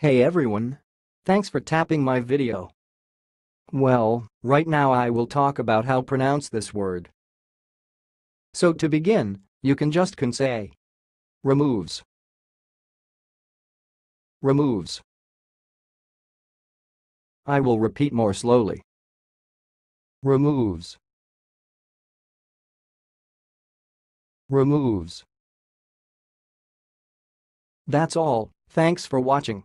Hey everyone! Thanks for tapping my video. Well, right now I will talk about how pronounce this word. So to begin, you can say removes. Removes. I will repeat more slowly. Removes. Removes. That's all. Thanks for watching.